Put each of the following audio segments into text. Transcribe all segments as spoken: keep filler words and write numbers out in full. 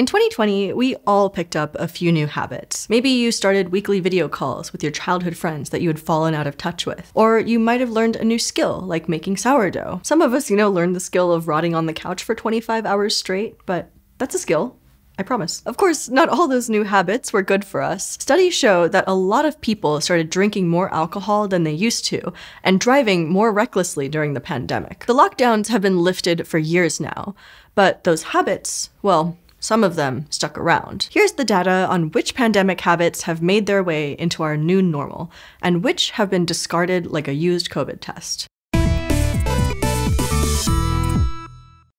In twenty twenty, we all picked up a few new habits. Maybe you started weekly video calls with your childhood friends that you had fallen out of touch with. Or you might have learned a new skill, like making sourdough. Some of us, you know, learned the skill of rotting on the couch for twenty-five hours straight, but that's a skill. I promise. Of course, not all those new habits were good for us. Studies show that a lot of people started drinking more alcohol than they used to, and driving more recklessly during the pandemic. The lockdowns have been lifted for years now, but those habits, well, some of them stuck around. Here's the data on which pandemic habits have made their way into our new normal, and which have been discarded like a used COVID test.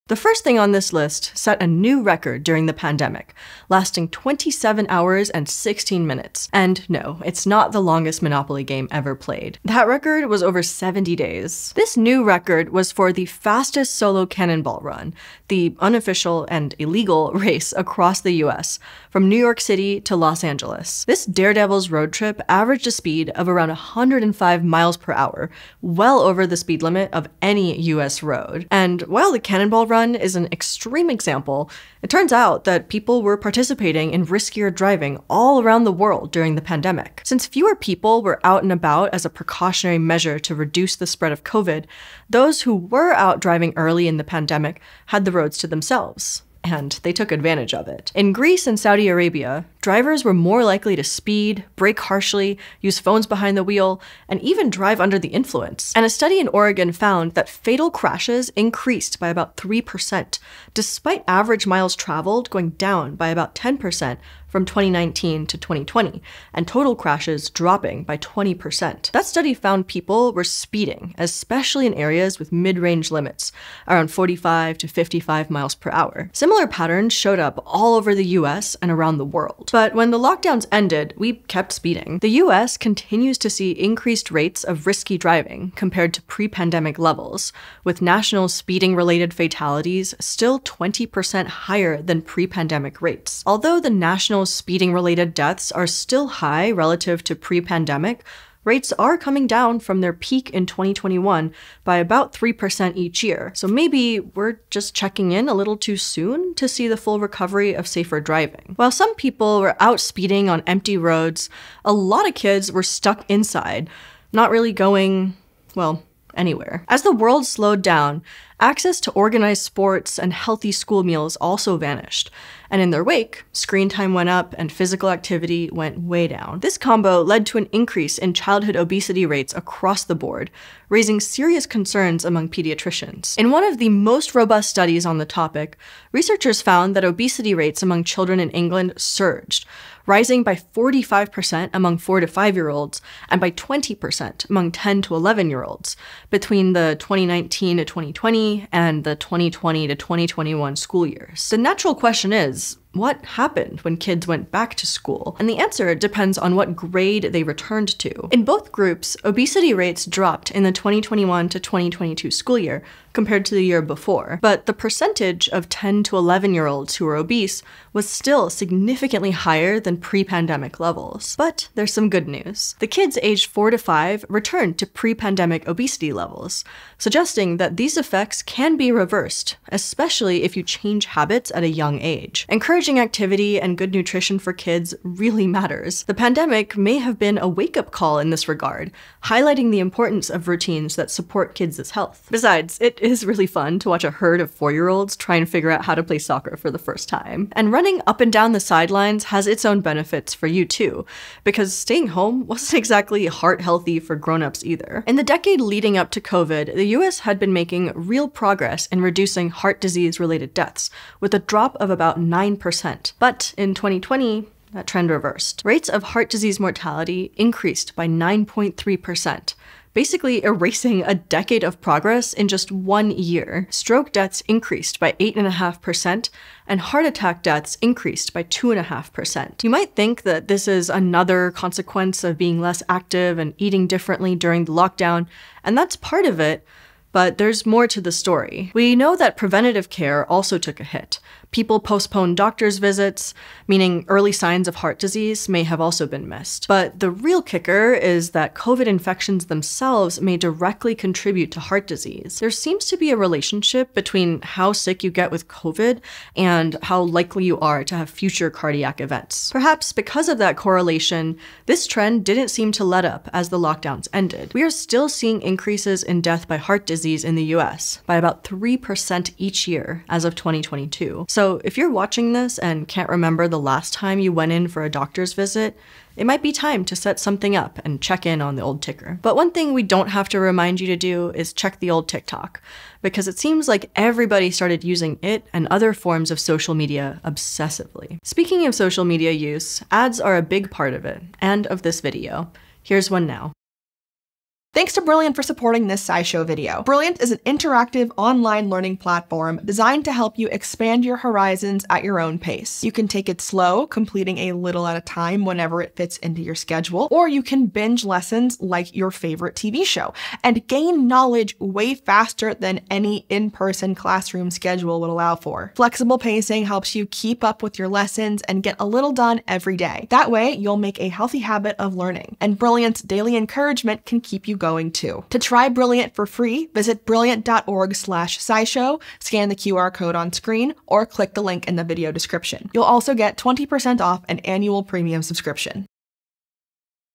The first thing on this list set a new record during the pandemic, lasting twenty-seven hours and sixteen minutes. And no, it's not the longest Monopoly game ever played. That record was over seventy days. This new record was for the fastest solo cannonball run, the unofficial and illegal race across the U S, from New York City to Los Angeles. This daredevil's road trip averaged a speed of around one hundred five miles per hour, well over the speed limit of any U S road. And while the cannonball run is an extreme example, it turns out that people were participating in riskier driving all around the world during the pandemic. Since fewer people were out and about as a precautionary measure to reduce the spread of COVID, those who were out driving early in the pandemic had the roads to themselves. And they took advantage of it. In Greece and Saudi Arabia, drivers were more likely to speed, brake harshly, use phones behind the wheel, and even drive under the influence. And a study in Oregon found that fatal crashes increased by about three percent, despite average miles traveled going down by about ten percent from twenty nineteen to twenty twenty, and total crashes dropping by twenty percent. That study found people were speeding, especially in areas with mid-range limits, around forty-five to fifty-five miles per hour. Similar patterns showed up all over the U S and around the world. But when the lockdowns ended, we kept speeding. The U S continues to see increased rates of risky driving compared to pre-pandemic levels, with national speeding-related fatalities still twenty percent higher than pre-pandemic rates. Although the national speeding-related deaths are still high relative to pre-pandemic, rates are coming down from their peak in twenty twenty-one by about three percent each year. So maybe we're just checking in a little too soon to see the full recovery of safer driving. While some people were out speeding on empty roads, a lot of kids were stuck inside, not really going, well, anywhere. As the world slowed down, access to organized sports and healthy school meals also vanished. And in their wake, screen time went up and physical activity went way down. This combo led to an increase in childhood obesity rates across the board, raising serious concerns among pediatricians. In one of the most robust studies on the topic, researchers found that obesity rates among children in England surged, rising by forty-five percent among four to five year olds and by twenty percent among ten to eleven year olds between the twenty nineteen to twenty twenty and the twenty twenty to twenty twenty-one school years. The natural question is, what happened when kids went back to school? And the answer depends on what grade they returned to. In both groups, obesity rates dropped in the twenty twenty-one to twenty twenty-two school year compared to the year before, but the percentage of ten to eleven year olds who were obese was still significantly higher than pre-pandemic levels. But there's some good news. The kids aged four to five returned to pre-pandemic obesity levels, suggesting that these effects can be reversed, especially if you change habits at a young age. Encouraging activity and good nutrition for kids really matters. The pandemic may have been a wake-up call in this regard, highlighting the importance of routines that support kids' health. Besides, it is really fun to watch a herd of four year olds try and figure out how to play soccer for the first time. And running up and down the sidelines has its own benefits for you too, because staying home wasn't exactly heart-healthy for grown-ups either. In the decade leading up to COVID, the U S had been making real progress in reducing heart disease-related deaths, with a drop of about nine percent. But in twenty twenty, that trend reversed. Rates of heart disease mortality increased by nine point three percent. Basically erasing a decade of progress in just one year. Stroke deaths increased by eight point five percent, and heart attack deaths increased by two point five percent. You might think that this is another consequence of being less active and eating differently during the lockdown, and that's part of it, but there's more to the story. We know that preventative care also took a hit, People postpone doctor's visits, meaning early signs of heart disease may have also been missed. But the real kicker is that COVID infections themselves may directly contribute to heart disease. There seems to be a relationship between how sick you get with COVID and how likely you are to have future cardiac events. Perhaps because of that correlation, this trend didn't seem to let up as the lockdowns ended. We are still seeing increases in death by heart disease in the U S by about three percent each year as of twenty twenty-two. So if you're watching this and can't remember the last time you went in for a doctor's visit, it might be time to set something up and check in on the old ticker. But one thing we don't have to remind you to do is check the old TikTok, because it seems like everybody started using it and other forms of social media obsessively. Speaking of social media use, ads are a big part of it, and of this video. Here's one now. Thanks to Brilliant for supporting this SciShow video. Brilliant is an interactive online learning platform designed to help you expand your horizons at your own pace. You can take it slow, completing a little at a time whenever it fits into your schedule, or you can binge lessons like your favorite T V show and gain knowledge way faster than any in-person classroom schedule would allow for. Flexible pacing helps you keep up with your lessons and get a little done every day. That way, you'll make a healthy habit of learning, and Brilliant's daily encouragement can keep you going to. To try Brilliant for free, visit brilliant dot org slash scishow, scan the Q R code on screen, or click the link in the video description. You'll also get twenty percent off an annual premium subscription.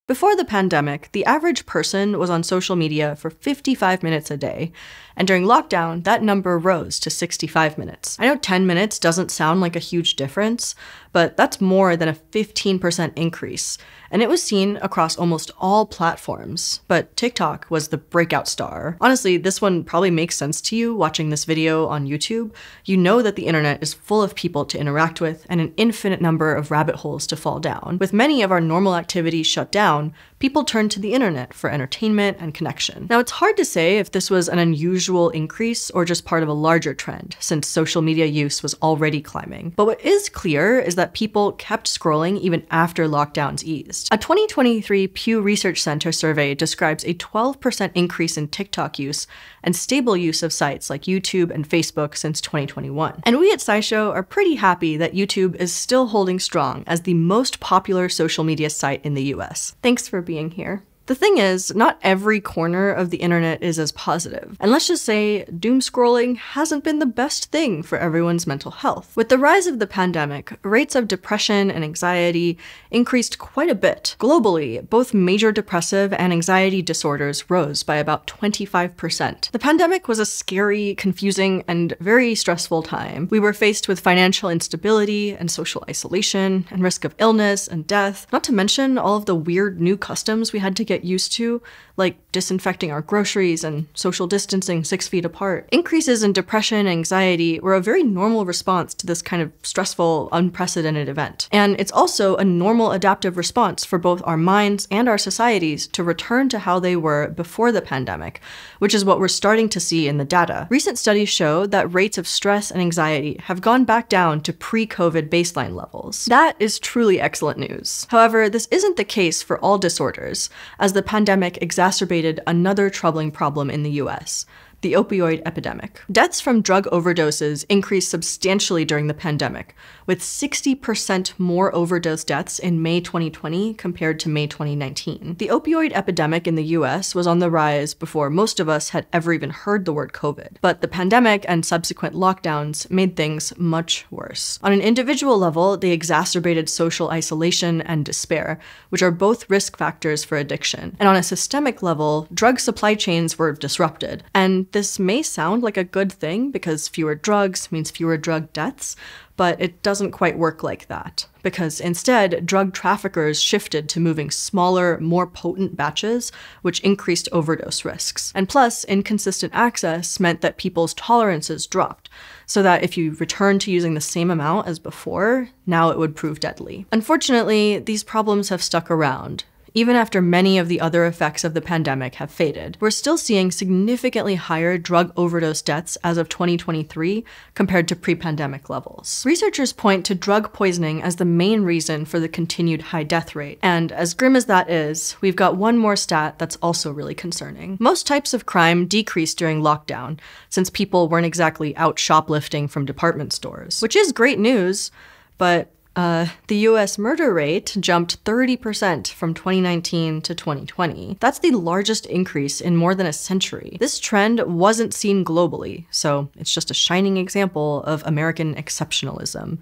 Before the pandemic, the average person was on social media for fifty-five minutes a day, and during lockdown, that number rose to sixty-five minutes. I know ten minutes doesn't sound like a huge difference, but that's more than a fifteen percent increase, and it was seen across almost all platforms, but TikTok was the breakout star. Honestly, this one probably makes sense to you watching this video on YouTube. You know that the internet is full of people to interact with and an infinite number of rabbit holes to fall down. With many of our normal activities shut down, people turned to the internet for entertainment and connection. Now, it's hard to say if this was an unusual increase or just part of a larger trend, since social media use was already climbing. But what is clear is that people kept scrolling even after lockdowns eased. A twenty twenty-three Pew Research Center survey describes a twelve percent increase in TikTok use and stable use of sites like YouTube and Facebook since twenty twenty-one. And we at SciShow are pretty happy that YouTube is still holding strong as the most popular social media site in the U S. Thanks for being here. The thing is, not every corner of the internet is as positive. And let's just say, doom scrolling hasn't been the best thing for everyone's mental health. With the rise of the pandemic, rates of depression and anxiety increased quite a bit. Globally, both major depressive and anxiety disorders rose by about twenty-five percent. The pandemic was a scary, confusing, and very stressful time. We were faced with financial instability and social isolation and risk of illness and death, not to mention all of the weird new customs we had to get used to, like disinfecting our groceries and social distancing six feet apart. Increases in depression and anxiety were a very normal response to this kind of stressful, unprecedented event. And it's also a normal adaptive response for both our minds and our societies to return to how they were before the pandemic, which is what we're starting to see in the data. Recent studies show that rates of stress and anxiety have gone back down to pre-COVID baseline levels. That is truly excellent news. However, this isn't the case for all disorders, as the pandemic exacerbated another troubling problem in the U S, the opioid epidemic. Deaths from drug overdoses increased substantially during the pandemic, with sixty percent more overdose deaths in May twenty twenty compared to May twenty nineteen. The opioid epidemic in the U S was on the rise before most of us had ever even heard the word COVID, but the pandemic and subsequent lockdowns made things much worse. On an individual level, they exacerbated social isolation and despair, which are both risk factors for addiction. And on a systemic level, drug supply chains were disrupted, and this may sound like a good thing because fewer drugs means fewer drug deaths, but it doesn't quite work like that, because instead, drug traffickers shifted to moving smaller, more potent batches, which increased overdose risks. And plus, inconsistent access meant that people's tolerances dropped, so that if you return to using the same amount as before, now it would prove deadly. Unfortunately, these problems have stuck around, even after many of the other effects of the pandemic have faded. We're still seeing significantly higher drug overdose deaths as of twenty twenty-three compared to pre-pandemic levels. Researchers point to drug poisoning as the main reason for the continued high death rate, and as grim as that is, we've got one more stat that's also really concerning. Most types of crime decreased during lockdown, since people weren't exactly out shoplifting from department stores, which is great news, but Uh, the U S murder rate jumped thirty percent from twenty nineteen to twenty twenty. That's the largest increase in more than a century. This trend wasn't seen globally, so it's just a shining example of American exceptionalism.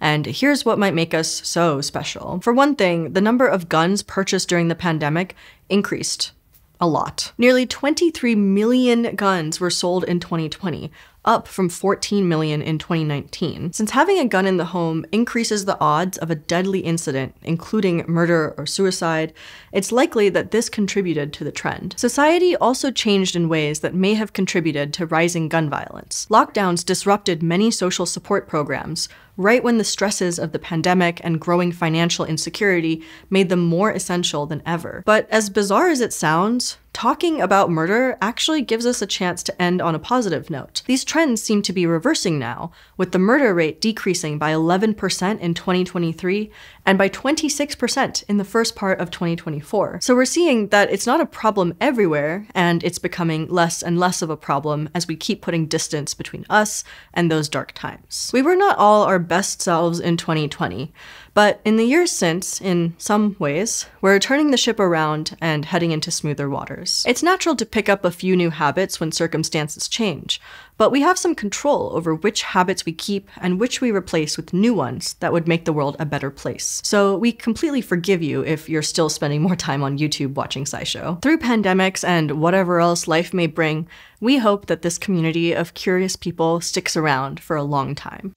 And here's what might make us so special. For one thing, the number of guns purchased during the pandemic increased a lot. Nearly twenty-three million guns were sold in twenty twenty, up from fourteen million in twenty nineteen. Since having a gun in the home increases the odds of a deadly incident, including murder or suicide, it's likely that this contributed to the trend. Society also changed in ways that may have contributed to rising gun violence. Lockdowns disrupted many social support programs right when the stresses of the pandemic and growing financial insecurity made them more essential than ever. But as bizarre as it sounds, talking about murder actually gives us a chance to end on a positive note. These trends seem to be reversing now, with the murder rate decreasing by eleven percent in twenty twenty-three and by twenty-six percent in the first part of twenty twenty-four. So we're seeing that it's not a problem everywhere, and it's becoming less and less of a problem as we keep putting distance between us and those dark times. We were not all our best selves in twenty twenty, but in the years since, in some ways, we're turning the ship around and heading into smoother waters. It's natural to pick up a few new habits when circumstances change, but we have some control over which habits we keep and which we replace with new ones that would make the world a better place. So we completely forgive you if you're still spending more time on YouTube watching SciShow. Through pandemics and whatever else life may bring, we hope that this community of curious people sticks around for a long time.